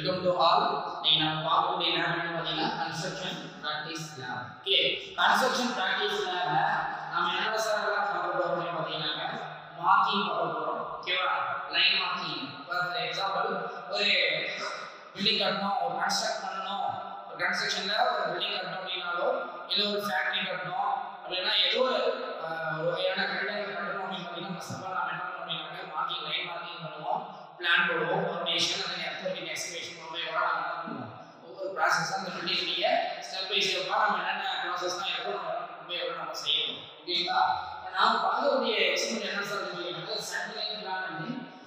Welcome to all. In our part today, construction practice lab. Okay, construction practice lab. Now, we are going to marking. Okay, line marking. For example, building cutting or construction lab. Building cutting or this factory cutting. Or any other. Or any marking line marking. Plan formation and excavation process and the building step by step process now sampling plan and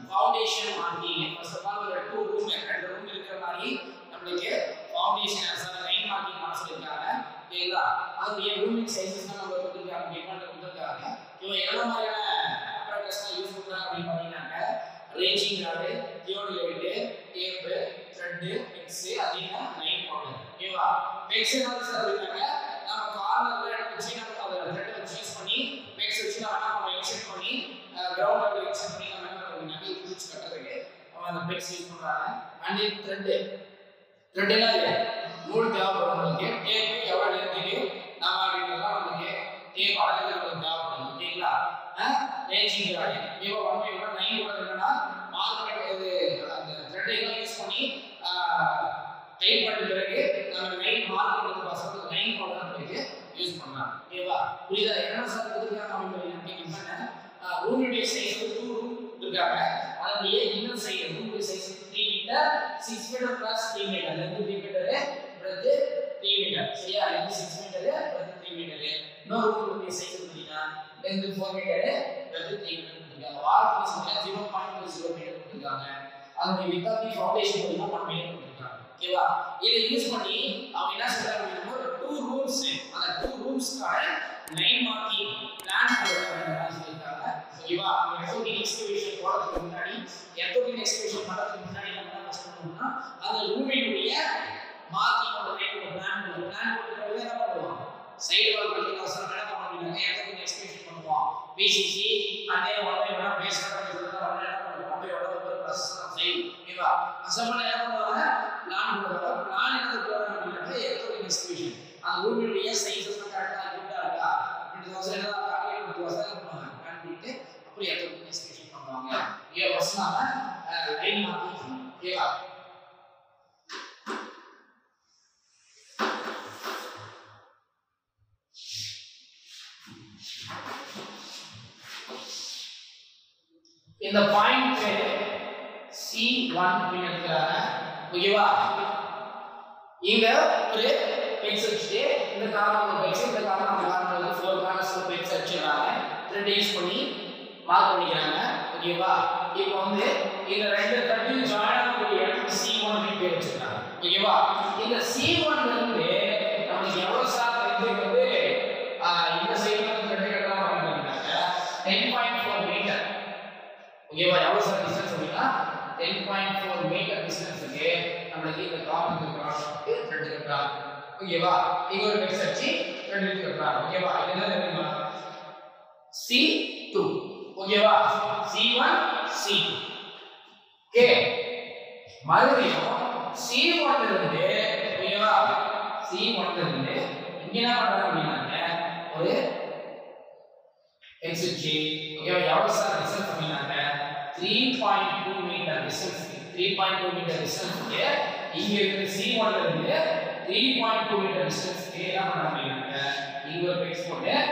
foundation marking first of all two room foundation as a line marking room sizes ranging grade, theory grade, tape, thread, pencil, adina, line powder. Eva, pencil also we have. Corner thread, which is our thread, which is funny. Pencil which is our extend funny. Ground level extend funny. We have use cutter like. Our pencil is and then thread like. More job for us. Tape, our length is. Our tape, our length is. Ranging grade. Eva, one way line powder. Line part करके हमें line mark करने के पास में line powder करके use करना ये बात पूरी तरह यहाँ साथ में क्या काम करेंगे कि कितना है room area size को 2 room दिखा है और ये inner size room area size 3 meter 6 meter plus 3 meter लेकिन 3 meter है प्रत्येक 3 meter सही है लेकिन 6 meter है प्रत्येक 3 meter है no room area size को दिखा लेकिन 4 meter है प्रत्येक 3 meter दिखा और इसमें 0.0 meter दिखा है and the width of the foundation is 1 meter. Okay, wow. This use money, we have 2 rooms. And 2 rooms are line marking, plan for the okay, wow. We have to excavation for the community. We have to excavation for the community. And the room area marking of the plan for the plan. Side wall marking also we have to excavation for the BCC and then one way one base for the assembly plan is the excavation. And room area size is the correct and it was a target was and we take excavation from here was not line marking here. In the point C1 we have to give up. Either pencil stay in the car of the pencil, the car of the car of the 4 cars of pencil chilla, 3 days for me, mark on the grammar, give up. If on the in the render 13 joint C1 we give up. In the C1 day, on the Yavosa, in the same 10.4 meter. Give a Yavosa distance. 10.4 meter distance again. I'm going to give the top of the cross. Okay, wow. You go to the next section. Okay, wow. C2. Okay, wow. C1, C2. Okay. Mario, C1 is there. Okay, wow. C1 is there. Okay. XG. Okay, wow. Yavasa distance. 3.2 meter distance. 3.2 meter distance. Here, here C1 is there. 3.2 meter distance. Here, equal export there.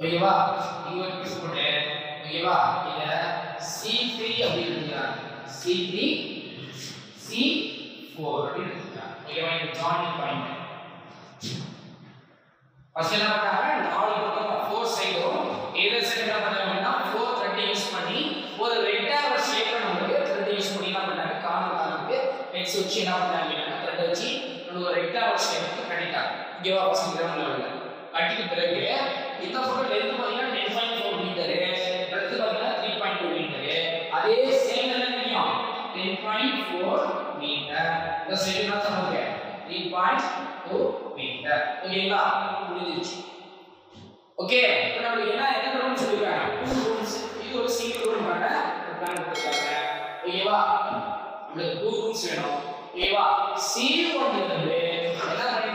Okay, wow. Equal export there. Okay, wow. Here C3 available. C3, C4 available. Okay, wow. Joining point. First, we have 4 sides. Either side, we have 4 threads use money. One rectangular shape, we have 3 use money. We have next switch, we have thread. We have rectangular shape. Give us some level. Cut it break. This photo length is 10.4 meter. Breadth is 3.2 meter. That same length is 10.4 meter. The same length is 3.2 meter. Okay, la. Okay, now we have rooms. You go to see your room. Okay, wow. We have 2 rooms. Okay, wow. See one day. 6.2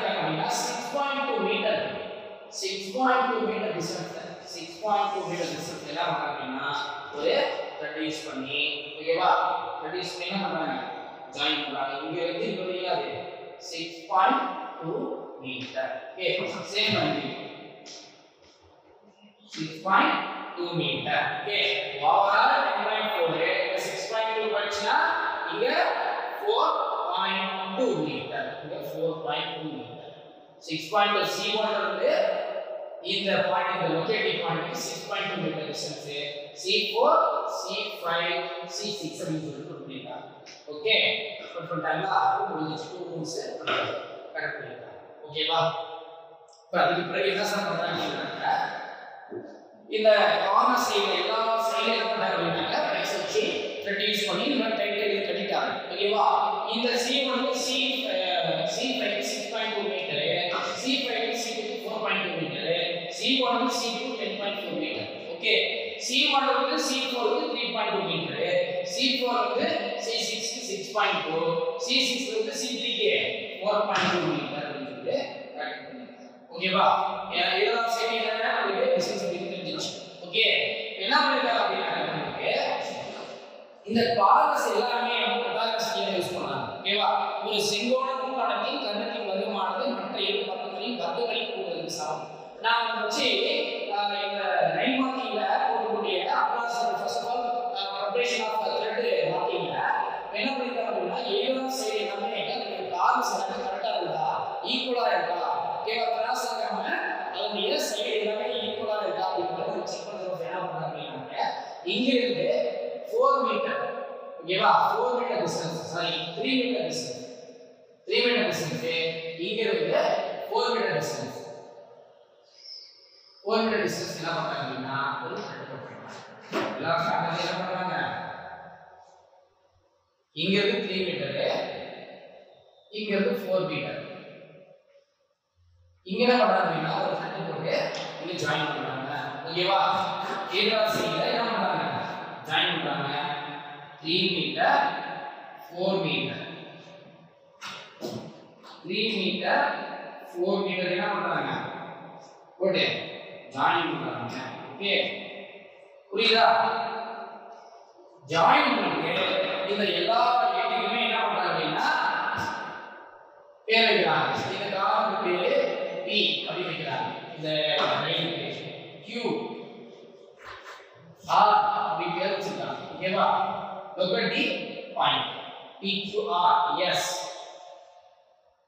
meters. 6.2 meters distance. 6.2 meters distance. Okay, wow. That is join. Join. 6.2 meters. Okay, same idea. 6.2 meters. Okay. Overall 10.4. 6.2 much na. Here 4.2 meters. Here 4.2 meters. 6.2 C one there. In the point, in the locating point is 6.2 meters. C4, C5, C6. Okay. From time na, we will just do rooms. Correct. Okay, ba. But we will in the corner side, all side of the reduce money, but take in the C1 is 6.2 meters, C5 is 4.2 meters, C1 is 10.4 meters. Okay, C1 is C4 is 3.2 meters, C4 is C6 is 6.2, C6 is C3 4.2 meters. Okay, wow. Okay, we are going to the parts, we are use a single now, first of all, preparation of the thread marking lab. Whenever we are here 4 meters. Okay, 4 meters distance. Sorry, 3 meters distance. 3 meters distance. Here 4 meters distance. 4 meters distance. Here 3 meters. Here 4 meters. Here join. Join 3 meters, 4 meters. 3 meters, 4 meters. Okay. Join. Okay. Join. In the yellow, paragraph. In the column, P. In the right Q. R. Okay, look at the point. P, Q, R, yes.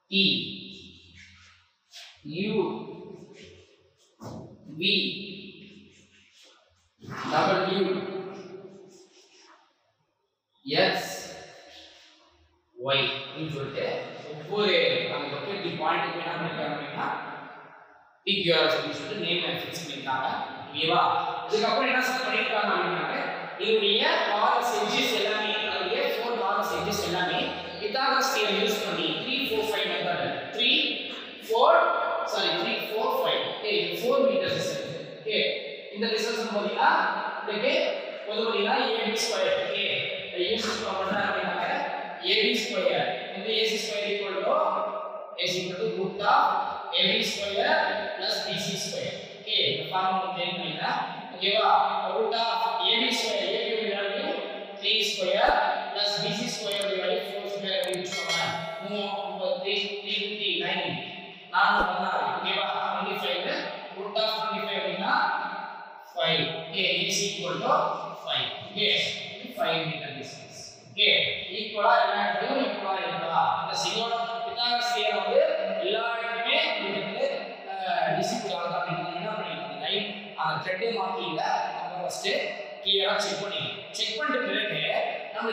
T, U, V, W, yes, Y. Okay. So, look at the point. Pick your solution, name and fix it. In the corners edges, here 4 corners edges. Pythagoras theorem used for me 3, 4, 5 method. 3, 4, 5. Okay, 4 meters distance. Okay, in the distance of okay, AB square. Okay, I use this property AB square. And the AC square equal to root of AB square plus BC square. Okay, the form of okay, root of AB square, AB value 3 square plus BC square value 4 square value 1. Move 3 to 9. Now, give up 25. Root of 25 in 5. Okay, is equal to 5. Okay, 5 meter distance. Okay, equal to the single Pythagoras theorem. Clear checkpoint now the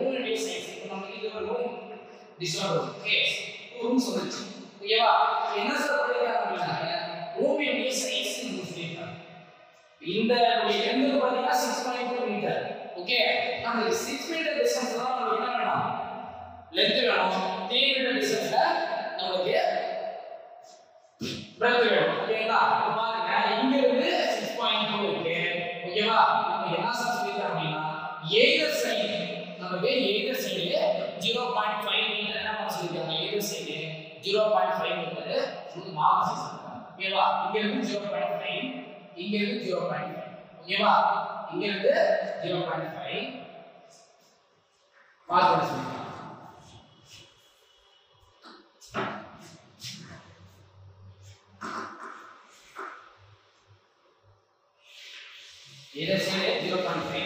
room this one case 2 rooms on the room in the end of the 6.2 meters. Okay, now the 6 meter distance length 3 meter distance brethren, okayla பாருங்க இங்க இருந்து 6.2 இருக்கு ஓகேவா நம்ம என்ன சொல்லிட்டோம் அப்படினா either side நமக்கு either side 0.5 மீட்டர் நம்ம சொல்லிட்டோம் either side 0.5 metre full marks ஓகேவா இங்க இருந்து 0.5 இங்க இருந்து 0.5 ஓகேவா இங்க இருந்து 0.5 பாத்து சொல்லுங்க either side 0.5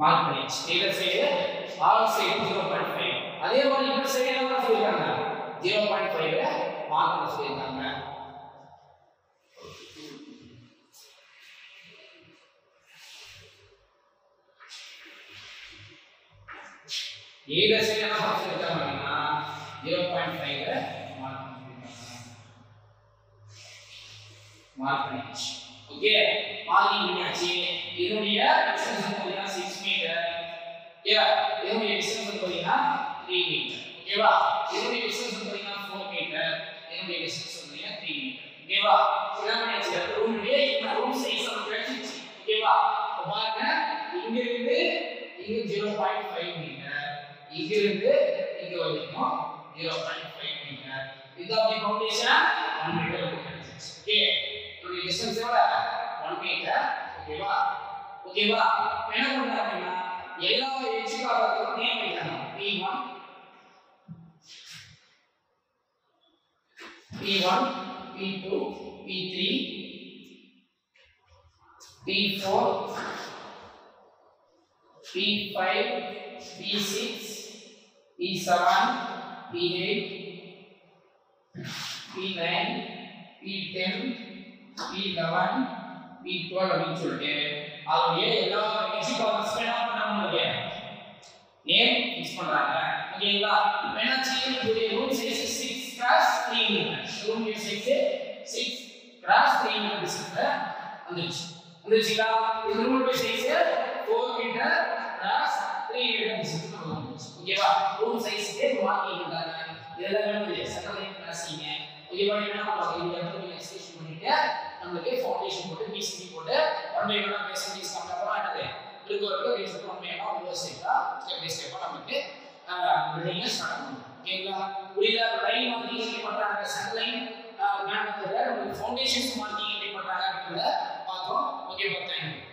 mark range either side all side 0.5 அதே மாதிரி இந்த சைடு என்ன சொல்றாங்க 0.5 ல மார்க் பண்ணி சொல்றாங்க either side என்ன சொல்றாங்கன்னா 0.5 ல mark range. Okay, marking inachi. Iduniya distance podina 6 meter. Yeah, iduniya distance podina 3 meter. Okay ba? Iduniya distance podina 4 meter. Iduniya distance podina 3 meter. Okay ba? Idha manichu room le inna room size nam kalichi. Okay ba? Appaanga inga 0.5 meter. Inga irundhu inga varaikum 0.5 meter. Idha the foundation 1 meter kalichi. Okay. Distance is 1 meter. Okay, ba. Okay, ba. When we are doing that, all edge is about 3 meter. P1, P2, P3, P4, P5, P6, P7, P8, P9, P10. P11, P12 அப்படின்னு சொல்லிட்டு அவங்களுடைய எல்லா XE columns மேலாம் பண்ணாங்க name fix பண்றாங்க ஓகேங்களா என்னாச்சு இதோட room size 6x3 metre room size 6x3 metre வந்துச்சு வந்துச்சுங்களா இந்த room size 4 metre x 3 metre வந்துச்சு ஓகேவா ரூம் சைஸ்க்கு மார்க்கிங் பண்றாங்க இதெல்லாம் என்னது சட்டலைன் கிளாசிங்க ஓகேவா என்ன பண்ணுவாங்க இந்த இடத்துல எக்ஸ்டென்ஷன் பண்ணிட்டு நமக்கு ஃபவுண்டேஷன் போட்டு பிசிபி போட்டு 1/2 பேசிஸ் பண்ண போறோம் அடுத்து இதுக்கு ஒரு ரீசன் பண்ணேனா யூனிவர்சிட்டா ஸ்டெப் ஸ்டெப்பா நமக்கு பில்டிங் ஸ்டார்ட் பண்ணுவோம் ஓகேங்களா புரியல லைன் மார்க்கிங் எப்படி பண்றாங்க சட் லைன் மேனேஜ்ல நமக்கு ஃபவுண்டேஷன்ஸ் மார்க்கிங் எப்படி பண்றாங்க அப்படிங்கறத பாத்தோம் ஓகே பாத்தீங்க